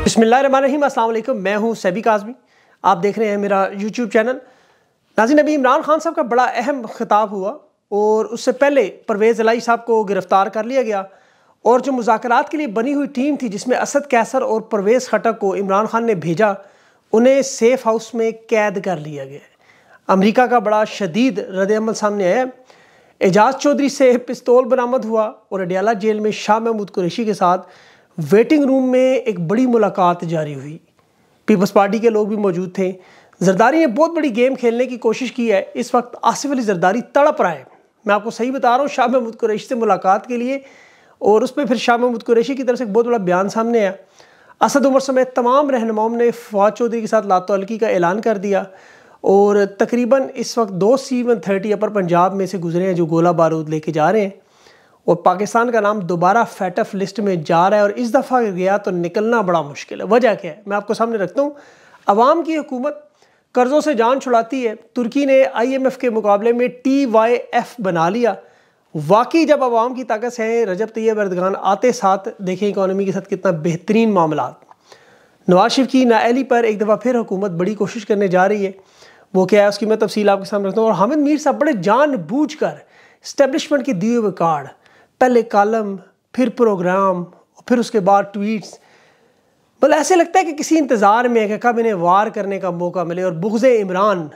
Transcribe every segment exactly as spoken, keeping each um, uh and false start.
बिस्मिल्लाहिर्रहमानिर्रहीम, अस्सलाम वालेकुम। मैं हूं सबी काज़मी, आप देख रहे हैं मेरा यूट्यूब चैनल। नाज़रीन, अभी इमरान खान साहब का बड़ा अहम खिताब हुआ और उससे पहले परवेज़ इलाही साहब को गिरफ़्तार कर लिया गया और जो मुज़ाकरात के लिए बनी हुई टीम थी जिसमें असद कैसर और परवेज़ खटक को इमरान खान ने भेजा, उन्हें सेफ हाउस में कैद कर लिया गया। अमरीका का बड़ा शदीद रद्दअमल सामने आया। एजाज चौधरी से पिस्तौल बरामद हुआ और अडियाला जेल में शाह महमूद कुरैशी के साथ वेटिंग रूम में एक बड़ी मुलाकात जारी हुई। पीपल्स पार्टी के लोग भी मौजूद थे। जरदारी ने बहुत बड़ी गेम खेलने की कोशिश की है। इस वक्त आसिफ अली जरदारी तड़प रहा है, मैं आपको सही बता रहा हूँ, शाह महमूद कुरैशी से मुलाकात के लिए। और उस पर फिर शाह महमूद कुरैशी की तरफ से एक बहुत बड़ा बयान सामने आया। असद उमर समेत तमाम रहनुमाओं ने फवाद चौधरी के साथ लातअल्की का ऐलान कर दिया और तकरीबन इस वक्त दो C one thirty upper Punjab में से गुजरे हैं जो गोला बारूद लेके जा रहे हैं और पाकिस्तान का नाम दोबारा फैटफ लिस्ट में जा रहा है और इस दफ़ा गया तो निकलना बड़ा मुश्किल है। वजह क्या है, मैं आपको सामने रखता हूँ। अवाम की हुकूमत कर्ज़ों से जान छुड़ाती है। तुर्की ने आईएमएफ के मुकाबले में टी वाई एफ बना लिया। वाकई जब अवाम की ताकत है, रजब तैयब एर्दोगान आते साथ देखें इकॉनमी के साथ कितना बेहतरीन मामला। नवाज शरीफ की नाअहली पर एक दफ़ा फिर हुकूमत बड़ी कोशिश करने जा रही है। वो क्या है उसकी मैं तफसील आपके सामने रखता हूँ। और हामिद मीर साहब बड़े जान बूझ कर इस्टेब्लिशमेंट के दिए हुए कार्ड, पहले कॉलम फिर प्रोग्राम और फिर उसके बाद ट्वीट्स, बल ऐसे लगता है कि किसी इंतज़ार में है कि कब इन्हें वार करने का मौका मिले। और बुग़्ज़े इमरान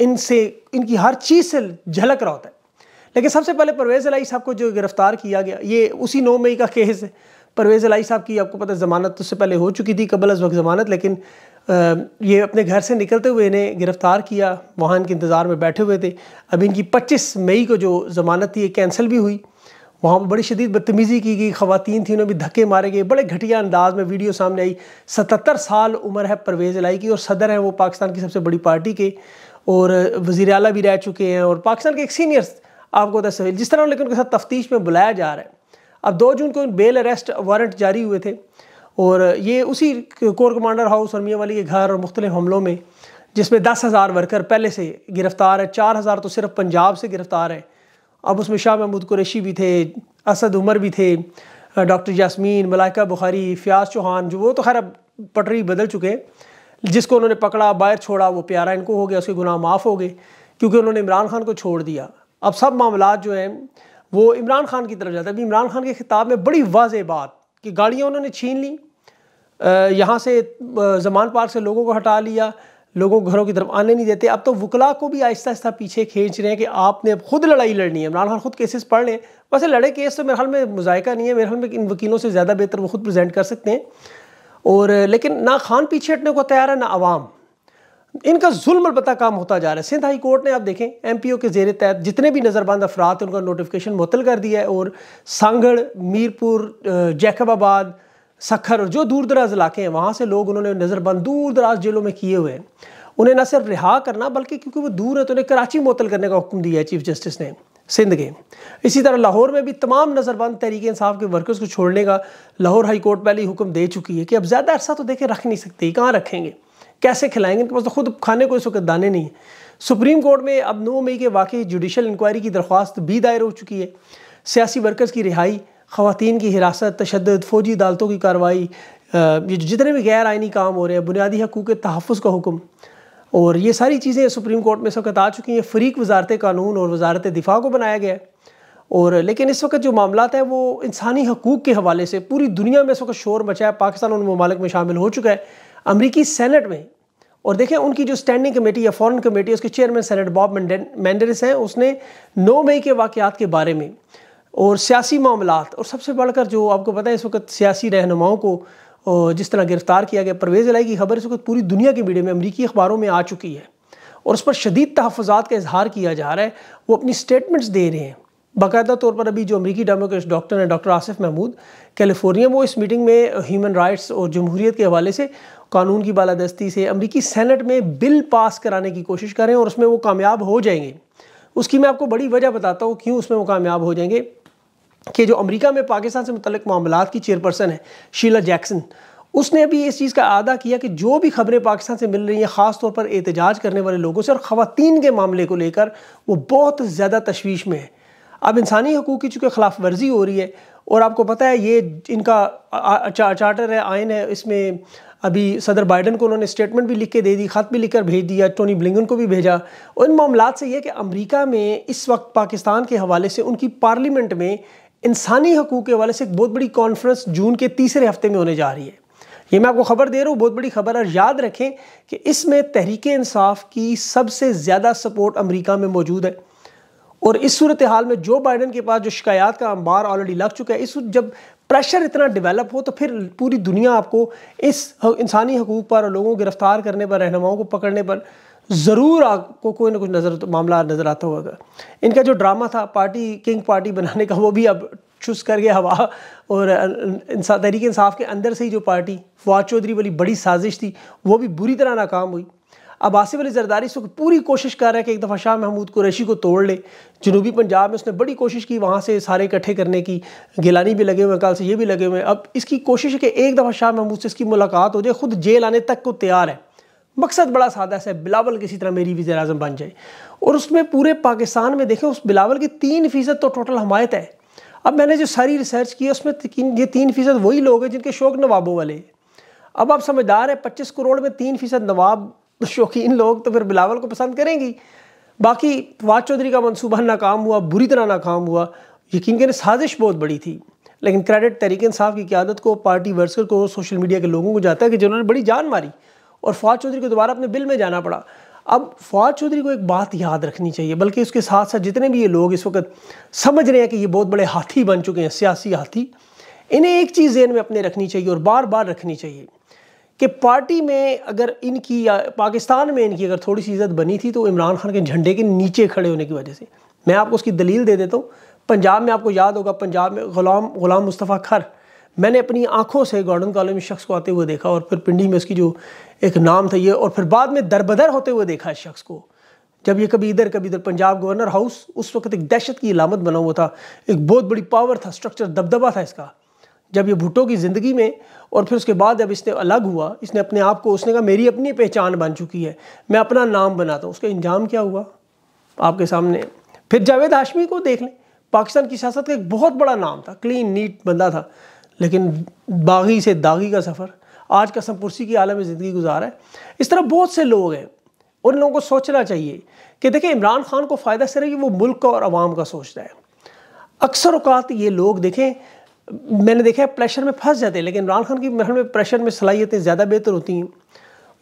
इनसे, इनकी हर चीज़ से झलक रहा होता है। लेकिन सबसे पहले परवेज़ इलाही साहब को जो गिरफ़्तार किया गया, ये उसी नौ मई का केस है। परवेज़ इलाही साहब की आपको पता है ज़मानत उससे पहले हो चुकी थी, कबल अज़ वक्त ज़मानत, लेकिन ये अपने घर से निकलते हुए इन्हें गिरफ़्तार किया, वहाँ इनके इंतज़ार में बैठे हुए थे। अभी इनकी पच्चीस मई को जो ज़मानत थी ये कैंसिल भी हुई। वहाँ पर बड़ी शदीद बदतमीज़ी की गई, ख़वातीन थी उन्हें भी धक्के मारे गए, बड़े घटिया अंदाज में वीडियो सामने आई। सतहत्तर साल उम्र है परवेज़ इलाही की और सदर हैं वो पाकिस्तान की सबसे बड़ी पार्टी के और वज़ीर आला भी रह चुके हैं और पाकिस्तान के एक सीनियर्स आपको तस्वीर जिस तरह, लेकिन उनके साथ तफ्तीश में बुलाया जा रहा है। अब दो जून को बेल अरेस्ट वारंट जारी हुए थे और ये उसी कोर कमांडर हाउस और मियाँ वाली के घर और मुख्तलिफ हमलों में, जिसमें दस हज़ार वर्कर पहले से गिरफ़्तार है, चार हज़ार तो सिर्फ पंजाब से गिरफ़्तार है। अब उसमें शाह महमूद कुरैशी भी थे, असद उमर भी थे, डॉक्टर यास्मीन, मलाइका बुखारी, फ़याज़ चौहान, जो वो तो खैर अब पटरी बदल चुके हैं, जिसको उन्होंने पकड़ा बाहर छोड़ा वो प्यारा इनको हो गया, उसके गुनाह माफ़ हो गए क्योंकि उन्होंने इमरान खान को छोड़ दिया। अब सब मामला जो हैं वो इमरान खान की तरफ जाता है। अभी इमरान खान के खिताब में बड़ी वाज़ेह बात कि गाड़ियाँ उन्होंने छीन ली, यहाँ से जमान पार्क से लोगों को हटा लिया, लोगों को घरों की तरफ आने नहीं देते। अब तो वकला को भी आहिस्ता आहिस्ता पीछे खींच रहे हैं कि आपने अब खुद लड़ाई लड़नी है। इमरान खान खुद केसेस पढ़ लें, वैसे लड़े केस तो मेरे ख्याल में मुज़ायका नहीं है, मेरे ख्याल में इन वकीलों से ज़्यादा बेहतर वो खुद प्रेजेंट कर सकते हैं। और लेकिन ना खान पीछे हटने को तैयार है ना आवाम, इनका जुल्म अलबत्ता काम होता जा रहा है। सिंध हाई कोर्ट ने आप देखें एम पी ओ के जेर तहत जितने भी नज़रबंद अफराद थे उनका नोटिफिकेशन मुअत्तल कर दिया है और सांगड़, मीरपुर, जैकबाबाद, सखर और जो दूर दराज इलाके हैं वहाँ से लोग उन्होंने नज़रबंद दूर दराज जेलों में किए हुए हैं। उन्हें न सिर्फ रिहा करना बल्कि क्योंकि वो दूर है तो उन्हें कराची मुअत्तल करने का हुक्म दिया है चीफ जस्टिस ने सिंध के। इसी तरह लाहौर में भी तमाम नज़रबंद तहरीक इंसाफ के वर्कर्स को छोड़ने का लाहौर हाई कोर्ट पहले ही हुक्म दे चुकी है कि अब ज़्यादा अरसा तो देखें रख नहीं सकते, कहाँ रखेंगे, कैसे खिलाएंगे, इनके पास तो खुद खाने को इस वक्त दाने नहीं है। सुप्रीम कोर्ट में अब नौ मई के वाकई जुडिशल इंक्वायरी की दरख्वास्त भी दायर हो चुकी है। सियासी वर्कर्स की रिहाई, ख़वातीन की हिरासत, तशद्दुद, फ़ौजी अदालतों की कार्रवाई, ये जितने भी गैर आइनी काम हो रहे हैं, बुनियादी हकूक़ के तहफ़्फ़ुज़ का हुक्म, और ये सारी चीज़ें सुप्रीम कोर्ट में इस वक्त आ चुकी हैं। फ़रीक़ वज़ारत कानून और वज़ारत दिफा को बनाया गया है। और लेकिन इस वक्त जो मामला है वो इंसानी हकूक़ के हवाले से पूरी दुनिया में इस वक्त शोर मचा है। पाकिस्तान उन ममालिक में शामिल हो चुका है, अमेरिकी सेनेट में। और देखें उनकी जो स्टैंडिंग कमेटी या फॉरेन कमेटी, उसके चेयरमैन सेनेट बॉब मेंडेस हैं, उसने नौ मई के वाक़यात के बारे में और सियासी मामलात और सबसे बढ़कर जो आपको पता है इस वक्त सियासी रहनुमाओं को जिस तरह गिरफ़्तार किया गया। परवेज़ इलाही की खबर इस वक्त पूरी दुनिया के मीडिया में, अमेरिकी अखबारों में आ चुकी है और उस पर शदीद तहफ़्फ़ुज़ात का इजहार किया जा रहा है। वो अपनी स्टेटमेंट्स दे रहे हैं बाकायदा तौर पर। अभी जो अमेरिकी डेमोक्रेट डॉक्टर हैं, डॉक्टर आसिफ महमूद, कैलिफोर्निया, वो इस मीटिंग में ह्यूमन राइट्स और जमहूरियत के हवाले से, कानून की बालादस्ती से अमेरिकी सेनेट में बिल पास कराने की कोशिश करें और उसमें वो कामयाब हो जाएंगे। उसकी मैं आपको बड़ी वजह बताता हूँ क्यों उसमें वो कामयाब हो जाएंगे कि जो अमेरिका में पाकिस्तान से मुतल्लिक मामलात की चेयरपर्सन है शीला जैक्सन, उसने अभी इस चीज़ का आदा किया कि जो भी खबरें पाकिस्तान से मिल रही हैं ख़ास तौर पर एहतजाज करने वाले लोगों से और ख़वातीन के मामले को लेकर, वो बहुत ज़्यादा तशवीश में है। अब इंसानी हकूक़ की चूँकि खिलाफ वर्जी हो रही है और आपको पता है ये इनका चा, चार्टर है, आयन है, इसमें अभी सदर बाइडन को उन्होंने स्टेटमेंट भी लिख के दे दी, ख़त भी लिखकर भेज दिया, टोनी ब्लिंकन को भी भेजा। उन मामलात से यह कि अमेरिका में इस वक्त पाकिस्तान के हवाले से उनकी पार्लियामेंट में इंसानी हकूक़ के हवाले से एक बहुत बड़ी कॉन्फ्रेंस जून के तीसरे हफ्ते में होने जा रही है। ये मैं आपको ख़बर दे रहा हूँ, बहुत बड़ी खबर है। याद रखें कि इसमें तहरीक इंसाफ की सबसे ज़्यादा सपोर्ट अमेरिका में मौजूद है और इस सूरत हाल में जो बाइडन के पास जो शिकायत का अंबार ऑलरेडी लग चुका है, इस जब प्रेशर इतना डेवलप हो तो फिर पूरी दुनिया आपको इस इंसानी हकूक़ पर, लोगों को गिरफ्तार करने पर, रहनुमाओं को पकड़ने पर ज़रूर आपको कोई ना कुछ नज़र मामला नज़र आता होगा। इनका जो ड्रामा था पार्टी किंग पार्टी बनाने का वो भी अब चुस कर गया हवा, और इंसा तहरीक इंसाफ के अंदर से ही जो पार्टी फवाद चौधरी वाली बड़ी साजिश थी वो भी बुरी तरह नाकाम हुई। अब आसिफ अली जरदारी इस वक्त पूरी कोशिश कर रहा है कि एक दफ़ा शाह महमूद कुरैशी को तोड़ ले। जनूबी पंजाब में उसने बड़ी कोशिश की वहाँ से सारे इकट्ठे करने की, गिलानी भी लगे हुए हैं, कल से ये भी लगे हुए हैं। अब इसकी कोशिश है कि एक दफ़ा शाह महमूद से इसकी मुलाकात हो जाए, खुद जेल आने तक को तैयार है। मकसद बड़ा सादा सा है, बिलावल किसी तरह मेरी वज़ीर आज़म बन जाए। और उसमें पूरे पाकिस्तान में देखें उस बिलावल की तीन फ़ीसद तो टोटल हमायत है। अब मैंने जो सारी रिसर्च की है उसमें ये तीन फ़ीसद वही लोग हैं जिनके शौक नवाबों वाले। अब आप समझदार हैं, पच्चीस करोड़ में तीन फ़ीसद नवाब शौकीन लोग तो फिर बिलावल को पसंद करेंगी। बाकी फवाद चौधरी का मंसूबा नाकाम हुआ, बुरी तरह नाकाम हुआ। यकीन करें साजिश बहुत बड़ी थी, लेकिन क्रेडिट तहरीक इंसाफ की क़यादत को, पार्टी वर्कर को, सोशल मीडिया के लोगों को जाता है कि जिन्होंने बड़ी जान मारी और फवाद चौधरी को दोबारा अपने बिल में जाना पड़ा। अब फवाद चौधरी को एक बात याद रखनी चाहिए, बल्कि उसके साथ साथ जितने भी ये लोग इस वक्त समझ रहे हैं कि ये बहुत बड़े हाथी बन चुके हैं, सियासी हाथी, इन्हें एक चीज़ ज़हन में अपने रखनी चाहिए और बार बार रखनी चाहिए कि पार्टी में अगर इनकी या पाकिस्तान में इनकी अगर थोड़ी सी इज़्ज़त बनी थी तो इमरान खान के झंडे के नीचे खड़े होने की वजह से। मैं आपको उसकी दलील दे देता हूँ। पंजाब में आपको याद होगा, पंजाब में गुलाम गुलाम मुस्तफ़ा खर, मैंने अपनी आंखों से गार्डन कॉलोनी में शख्स को आते हुए देखा और फिर पिंडी में उसकी जो एक नाम था ये, और फिर बाद में दरबदर होते हुए देखा इस शख्स को। जब ये कभी इधर कभी इधर पंजाब गवर्नर हाउस उस वक्त एक दहशत की इलामत बना हुआ था, एक बहुत बड़ी पावर था, स्ट्रक्चर दबदबा था इसका। जब ये भुट्टो की ज़िंदगी में और फिर उसके बाद जब इसने अलग हुआ, इसने अपने आप को, उसने कहा मेरी अपनी पहचान बन चुकी है, मैं अपना नाम बनाता हूँ। उसका इंजाम क्या हुआ आपके सामने। फिर जावेद हाशमी को देख लें, पाकिस्तान की सियासत का एक बहुत बड़ा नाम था, क्लीन नीट बंदा था, लेकिन बागी से दागी का सफ़र, आज का कसमपुर्सी की आलम में ज़िंदगी गुजारा है। इस तरह बहुत से लोग हैं, उन लोगों को सोचना चाहिए कि देखिए इमरान खान को फ़ायदा सिर्फ वो मुल्क का और आवाम का सोचता है। अक्सर औकात ये लोग देखें, मैंने देखा है, प्रेशर में फंस जाते हैं, लेकिन इमरान खान की महल में प्रेशर में सलाहियतें ज़्यादा बेहतर होती हैं।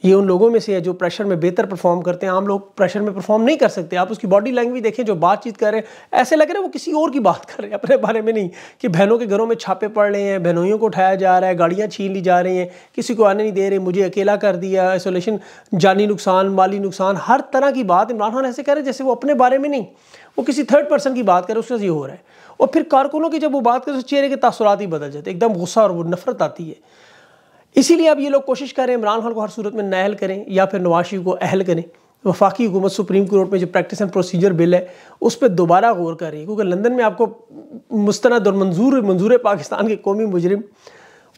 ये उन लोगों में से है जो प्रेशर में बेहतर परफॉर्म करते हैं। आम लोग प्रेशर में परफॉर्म नहीं कर सकते। आप उसकी बॉडी लैंग्वेज देखें, जो बातचीत कर रहे हैं ऐसे लग रहा है वो किसी और की बात कर रहे हैं, अपने बारे में नहीं। कि बहनों के घरों में छापे पड़ रहे हैं, बहनोइयों को उठाया जा रहा है, गाड़ियाँ छीन ली जा रही हैं, किसी को आने नहीं दे रहे, मुझे अकेला कर दिया, आइसोलेशन, जानी नुकसान, माली नुकसान, हर तरह की बात इमरान खान ऐसे करें जैसे वो अपने बारे में नहीं, वो किसी थर्ड पर्सन की बात करें, उससे ये हो रहा है। और फिर कारकुनों की जब वो बात करें तो चेहरे के तासुरात ही बदल जाते हैं, एकदम गुस्सा और वो नफरत आती है। इसीलिए अब ये लोग कोशिश कर रहे हैं इमरान खान को हर सूरत में नाअहल करें या फिर नवाज शरीफ को अहल करें। वफाकी हुकूमत सुप्रीम कोर्ट में जो प्रैक्टिस एंड प्रोसीजर बिल है उस पर दोबारा गौर कर रही है, क्योंकि लंदन में आपको मुस्तनद और मंजूर मंजूर पाकिस्तान के कौमी मुजरिम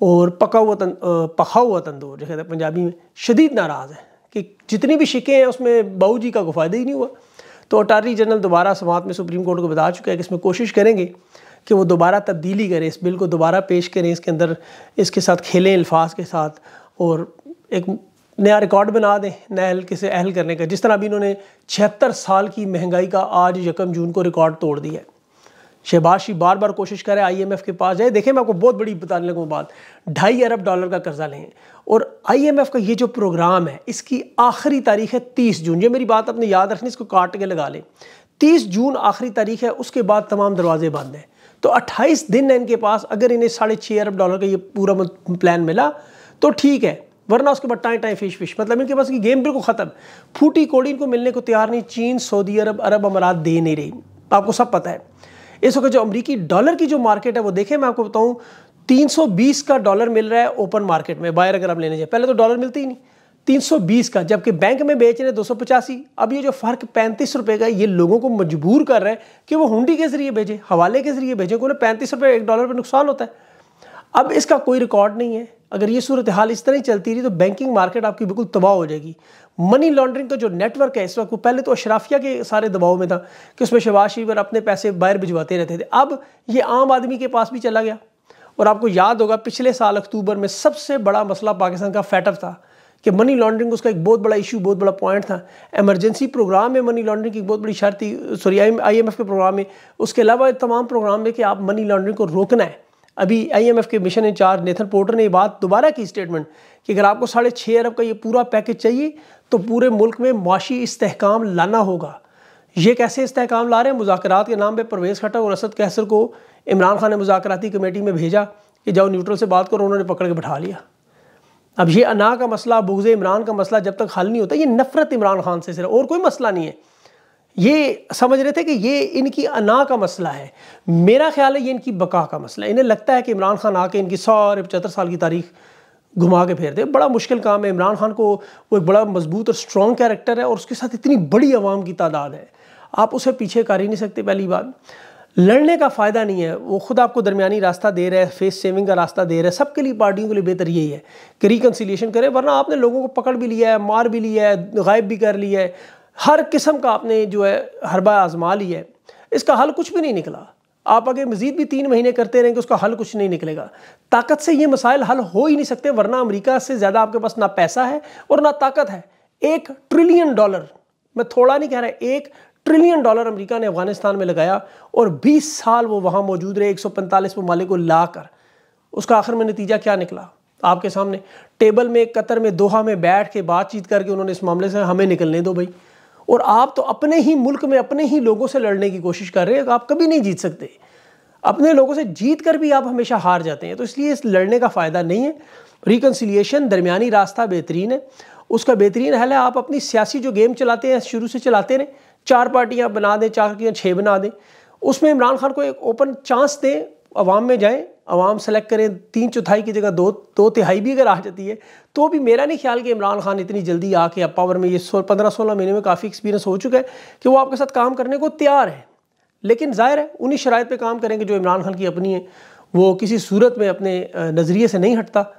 और पका हुआ तन पका हुआ तंदूर जो कहते हैं पंजाबी में, शदीद नाराज़ है कि जितनी भी शिकें हैं उसमें बाऊ जी का कोई फ़ायदा ही नहीं हुआ। तो अटारनी जनरल दोबारा समाअत में सुप्रीम कोर्ट को बता चुका है कि इसमें कोशिश करेंगे कि वो दोबारा तब्दीली करें, इस बिल को दोबारा पेश करें, इसके अंदर इसके साथ खेलें अल्फाज के साथ और एक नया रिकॉर्ड बना दें नहल किसे अहल करने का। जिस तरह अभी इन्होंने छिहत्तर साल की महंगाई का आज यकम जून को रिकॉर्ड तोड़ दिया है। शहबाज शरीफ बार बार कोशिश करें आई एम एफ के पास जाए। देखें मैं आपको बहुत बड़ी बताने लगूँ बात, ढाई अरब डॉलर का कर्जा लें और आई एम एफ का ये जो प्रोग्राम है इसकी आखिरी तारीख है तीस जून। ये मेरी बात आपने याद रखनी, इसको काट के लगा लें, तीस जून आखिरी तारीख है, उसके बाद तमाम दरवाजे बंद हैं। तो अट्ठाईस दिन है इनके पास। अगर इन्हें साढ़े छः अरब डॉलर का ये पूरा प्लान मिला तो ठीक है, वरना उसके बाद टाई टाई फिश फिश, मतलब इनके पास की गेम बिल्कुल ख़त्म। फूटी कोड़ी इनको मिलने को तैयार नहीं। चीन, सऊदी अरब, अरब अमारात दे नहीं रही, आपको सब पता है। इस वक्त जो अमेरिकी डॉलर की जो मार्केट है वो देखें, मैं आपको बताऊं तीन सौ बीस का डॉलर मिल रहा है ओपन मार्केट में, बायर अगर आप लेने जाए, पहले तो डॉलर मिलते ही नहीं तीन सौ बीस का, जबकि बैंक में बेच रहे दो सौ पचासी। अब ये जो फ़र्क पैंतीस रुपये का, ये लोगों को मजबूर कर रहा है कि वो हुंडी के ज़रिए भेजें, हवाले के ज़रिए भेजें, क्योंकि पैंतीस रुपये एक डॉलर पर नुकसान होता है। अब इसका कोई रिकॉर्ड नहीं है। अगर ये सूरत हाल इस तरह ही चलती रही तो बैंकिंग मार्केट आपकी बिल्कुल तबाह हो जाएगी। मनी लॉन्ड्रिंग का जो नेटवर्क है इस वक्त, वो पहले तो अशराफिया के सारे दबाव में था कि उसमें शहबाज शरीफ अपने पैसे बाहर भिजवाते रहते थे, अब ये आम आदमी के पास भी चला गया। और आपको याद होगा पिछले साल अक्टूबर में सबसे बड़ा मसला पाकिस्तान का फैटफ था कि मनी लॉन्ड्रिंग उसका एक बहुत बड़ा इशू, बहुत बड़ा पॉइंट था। एमरजेंसी प्रोग्राम में मनी लॉन्ड्रिंग की बहुत बड़ी शर्त थी, सॉरी आई एम एफ के प्रोग्राम में, उसके अलावा तमाम प्रोग्राम में कि आप मनी लॉन्ड्रिंग को रोकना है। अभी आई एम एफ के मिशन इंचार्ज नेथन पोर्टर ने ये बात दोबारा की स्टेटमेंट कि अगर आपको साढ़े छः अरब का ये पूरा पैकेज चाहिए तो पूरे मुल्क में माशी इस्तेहकाम लाना होगा। ये कैसे इस्तेहकाम ला रहे हैं? मुज़ाकरात के नाम पर परवेज़ खट्टक और असद कैसर को इमरान खान ने मुज़ाकराती कमेटी में भेजा कि जाओ न्यूट्रल से बात करो, उन्होंने पकड़ के बैठा लिया। अब ये अना का मसला, बुग़्ज़ इमरान का मसला जब तक हल नहीं होता, ये नफ़रत इमरान खान से सिर्फ, और कोई मसला नहीं है। ये समझ रहे थे कि ये इनकी अना का मसला है, मेरा ख्याल है ये इनकी बका का मसला है। इन्हें लगता है कि इमरान खान आके इनकी सारे पचहत्तर साल की तारीख घुमा के फेर दे। बड़ा मुश्किल काम है। इमरान खान को वो एक बड़ा मजबूत और स्ट्रॉन्ग कैरेक्टर है और उसके साथ इतनी बड़ी आवाम की तादाद है, आप उसे पीछे कर ही नहीं सकते। पहली बात, लड़ने का फ़ायदा नहीं है, वो खुद आपको दरमियानी रास्ता दे रहा है, फेस सेविंग का रास्ता दे रहा है। सबके लिए, पार्टियों के लिए बेहतर यही है कि रिकन्सिलिएशन करें, वरना आपने लोगों को पकड़ भी लिया है, मार भी लिया है, गायब भी कर लिया है, हर किस्म का आपने जो है हरबा आजमा लिया है। इसका हल कुछ भी नहीं निकला। आप अगर मज़ीद भी तीन महीने करते रहेंगे उसका हल कुछ नहीं निकलेगा। ताकत से ये मसाइल हल हो ही नहीं सकते, वरना अमेरिका से ज़्यादा आपके पास ना पैसा है और ना ताकत है। एक ट्रिलियन डॉलर, मैं थोड़ा नहीं कह रहा, एक ट्रिलियन डॉलर अमेरिका ने अफगानिस्तान में लगाया और बीस साल वो वहाँ मौजूद रहे, एक सौ पैंतालीस ममालिक को ला कर। उसका आखिर में नतीजा क्या निकला आपके सामने? टेबल में, कतर में, दोहा में बैठ के बातचीत करके उन्होंने इस मामले से हमें निकलने दो भाई। और आप तो अपने ही मुल्क में अपने ही लोगों से लड़ने की कोशिश कर रहे हैं, आप कभी नहीं जीत सकते। अपने लोगों से जीत कर भी आप हमेशा हार जाते हैं, तो इसलिए इस लड़ने का फ़ायदा नहीं है। रिकन्सिलिएशन, दरमियानी रास्ता बेहतरीन है, उसका बेहतरीन हल है। आप अपनी सियासी जो गेम चलाते हैं, शुरू से चलाते रहें, चार पार्टियाँ बना दें, चार पार्टियाँ छः बना दें, उसमें इमरान खान को एक ओपन चांस दें, अवाम में जाएँ, अवाम सेलेक्ट करें। तीन चौथाई की जगह दो दो तिहाई भी अगर आ जाती है तो भी मेरा नहीं ख्याल कि इमरान खान इतनी जल्दी आके अब पावर में, ये सो पंद्रह सोलह महीने में काफ़ी एक्सपीरियंस हो चुका है कि वो आपके साथ काम करने को तैयार है। लेकिन जाहिर है उन्हीं शराइत पे काम करेंगे जो इमरान खान की अपनी है, वो किसी सूरत में अपने नज़रिए से नहीं हटता।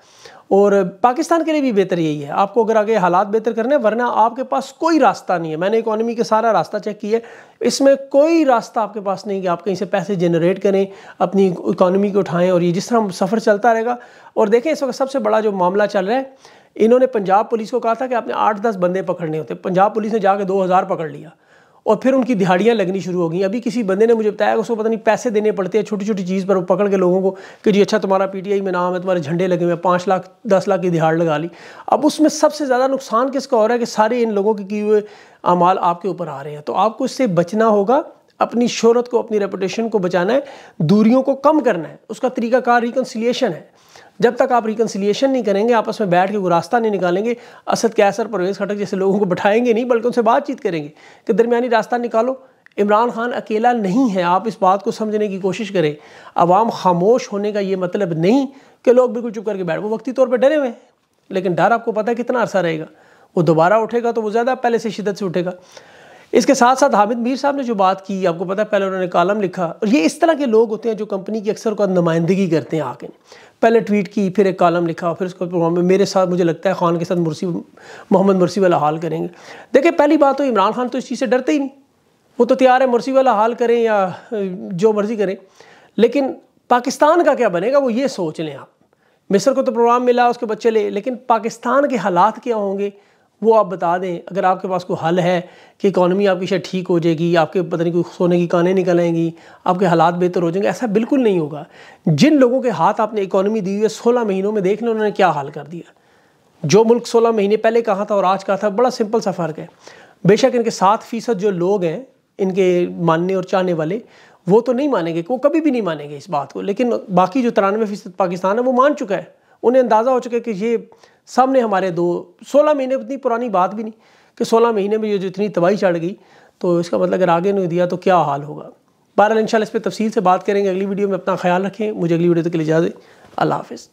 और पाकिस्तान के लिए भी बेहतर यही है, आपको अगर आगे हालात बेहतर करने हैं, वरना आपके पास कोई रास्ता नहीं है। मैंने इकोनॉमी के सारा रास्ता चेक किया, इसमें कोई रास्ता आपके पास नहीं कि आप कहीं से पैसे जनरेट करें, अपनी इकोनॉमी को उठाएं, और ये जिस तरह सफ़र चलता रहेगा। और देखें इस वक्त सबसे बड़ा जो मामला चल रहा है, इन्होंने पंजाब पुलिस को कहा था कि आपने आठ दस बंदे पकड़ने होते, पंजाब पुलिस ने जाकर दो हज़ार पकड़ लिया और फिर उनकी दिहाड़ियाँ लगनी शुरू हो गई। अभी किसी बंदे ने मुझे बताया कि उसको पता नहीं पैसे देने पड़ते हैं छोटी छोटी चीज़ पर, पकड़ के लोगों को कि जी अच्छा तुम्हारा पी टी आई में नाम है, तुम्हारे झंडे लगे हुए हैं, पाँच लाख दस लाख की दिहाड़ लगा ली। अब उसमें सबसे ज़्यादा नुकसान किसका हो रहा है कि सारे इन लोगों के किए हुए अमाल आपके ऊपर आ रहे हैं। तो आपको इससे बचना होगा, अपनी शोहरत को, अपनी रेपुटेशन को बचाना है, दूरियों को कम करना है। उसका तरीकाकार रिकन्सिलिएशन है। जब तक आप रिकन्सिलिएशन नहीं करेंगे, आपस में बैठ के वो रास्ता नहीं निकालेंगे, असद कैसर, परवेज़ खट्टक जैसे लोगों को बैठाएंगे नहीं, बल्कि उनसे बातचीत करेंगे कि दरमियानी रास्ता निकालो। इमरान खान अकेला नहीं है, आप इस बात को समझने की कोशिश करें। आवाम खामोश होने का ये मतलब नहीं कि लोग बिल्कुल चुप करके बैठ, वो वक्ती तौर पर डरे हुए हैं, लेकिन डर आपको पता है कितना अरसा रहेगा। वो दोबारा उठेगा तो वो ज़्यादा पहले से शिद्दत से उठेगा। इसके साथ साथ हामिद मीर साहब ने जो बात की, आपको पता है पहले उन्होंने कॉलम लिखा, और ये इस तरह के लोग होते हैं जो कंपनी की अक्सर को नुमाइंदगी करते हैं। आके पहले ट्वीट की, फिर एक कॉलम लिखा, फिर उसको प्रोग्राम में मेरे साथ, मुझे लगता है खान के साथ मुर्सी, मोहम्मद मोरसी वाला हाल करेंगे। देखिए पहली बात तो इमरान खान तो इस चीज़ से डरते ही नहीं, वो तो तैयार है मुर्सी वाला हाल करें या जो मर्ज़ी करें, लेकिन पाकिस्तान का क्या बनेगा वो ये सोच लें आप। मिस्र को तो प्रोग्राम मिला, उसके बच्चे ले, लेकिन पाकिस्तान के हालात क्या होंगे वो आप बता दें। अगर आपके पास कोई हल है कि इकॉनमी आपकी शायद ठीक हो जाएगी, आपके पता नहीं कोई सोने की कानें निकलेंगी, आपके हालात बेहतर हो जाएंगे, ऐसा बिल्कुल नहीं होगा। जिन लोगों के हाथ आपने इकॉनमी दी हुई है, सोलह महीनों में देख लें उन्होंने क्या हाल कर दिया। जो मुल्क सोलह महीने पहले कहा था और आज कहा था, बड़ा सिंपल सा फ़र्क है। बेशक इनके सात फ़ीसद जो लोग हैं, इनके मानने और चाहने वाले, वो तो नहीं मानेंगे, वो कभी भी नहीं मानेंगे इस बात को, लेकिन बाकी जो तिरानवे फ़ीसद पाकिस्तान है वो मान चुका है। उन्हें अंदाज़ा हो चुका है कि ये सामने हमारे दो, सोलह महीने इतनी पुरानी बात भी नहीं कि सोलह महीने में ये जो इतनी तबाही चढ़ गई, तो इसका मतलब अगर आगे नहीं दिया तो क्या हाल होगा। बहरहाल इंशाल्लाह इस पर तफसील से बात करेंगे अगली वीडियो में। अपना ख्याल रखें, मुझे अगली वीडियो तक के लिए इजाज़त, अल्लाह हाफ़िज़।